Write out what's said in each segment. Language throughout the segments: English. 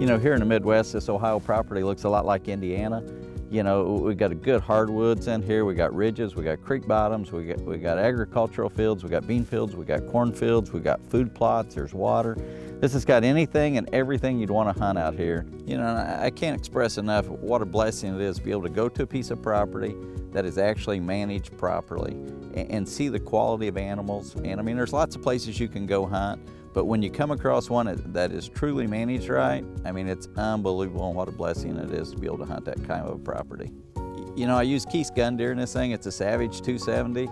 You know, here in the Midwest, this Ohio property looks a lot like Indiana. You know, we've got a good hardwoods in here, we got ridges, we got creek bottoms, we got agricultural fields, we got bean fields, we got corn fields, we got food plots, there's water. This has got anything and everything you'd want to hunt out here. You know, I can't express enough what a blessing it is to be able to go to a piece of property that is actually managed properly and see the quality of animals. And I mean, there's lots of places you can go hunt, but when you come across one that is truly managed right, I mean, it's unbelievable, and what a blessing it is to be able to hunt that kind of a property. You know, I use Keith's gun deer in this thing. It's a Savage 270,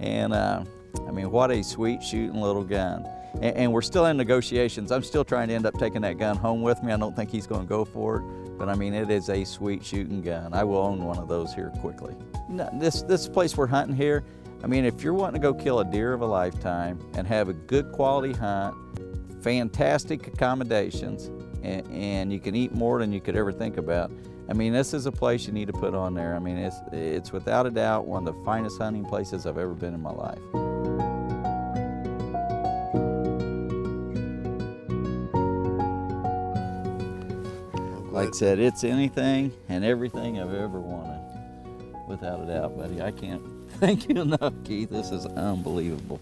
and I mean, what a sweet shooting little gun. And we're still in negotiations. I'm still trying to end up taking that gun home with me. I don't think he's going to go for it, but I mean, it is a sweet shooting gun. I will own one of those here quickly. No, this place we're hunting here, I mean, if you're wanting to go kill a deer of a lifetime and have a good quality hunt, fantastic accommodations, and you can eat more than you could ever think about, I mean, this is a place you need to put on there. I mean, it's without a doubt one of the finest hunting places I've ever been in my life. Like I said, it's anything and everything I've ever wanted, without a doubt, buddy. I can't thank you enough, Keith. This is unbelievable.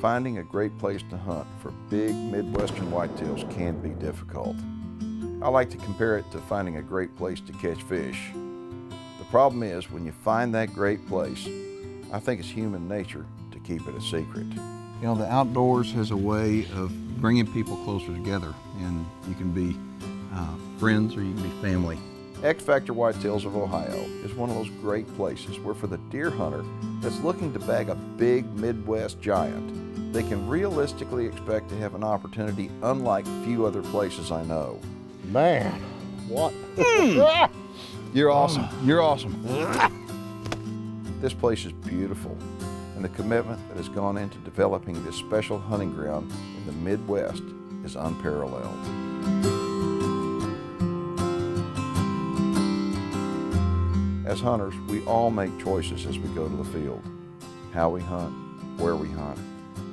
Finding a great place to hunt for big Midwestern whitetails can be difficult. I like to compare it to finding a great place to catch fish. The problem is, when you find that great place, I think it's human nature to keep it a secret. You know, the outdoors has a way of bringing people closer together, and you can be friends or you can be family. X-Factor Whitetails of Ohio is one of those great places where, for the deer hunter that's looking to bag a big Midwest giant, they can realistically expect to have an opportunity unlike few other places I know. Man, what? You're awesome. You're awesome. This place is beautiful, and the commitment that has gone into developing this special hunting ground in the Midwest is unparalleled. As hunters, we all make choices as we go to the field. How we hunt, where we hunt,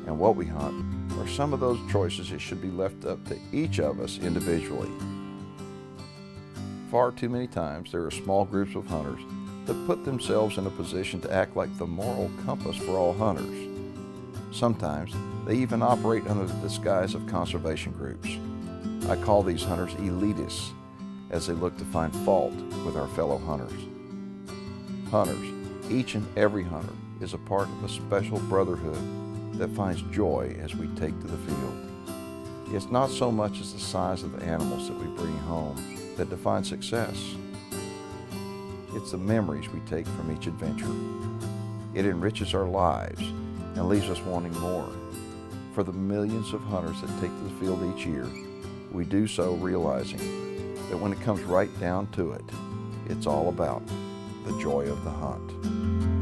and what we hunt are some of those choices that should be left up to each of us individually. Far too many times, there are small groups of hunters that put themselves in a position to act like the moral compass for all hunters. Sometimes, they even operate under the disguise of conservation groups. I call these hunters elitists, as they look to find fault with our fellow hunters. Hunters, each and every hunter, is a part of a special brotherhood that finds joy as we take to the field. It's not so much as the size of the animals that we bring home that defines success. It's the memories we take from each adventure. It enriches our lives and leaves us wanting more. For the millions of hunters that take to the field each year, we do so realizing that when it comes right down to it, it's all about the joy of the hunt.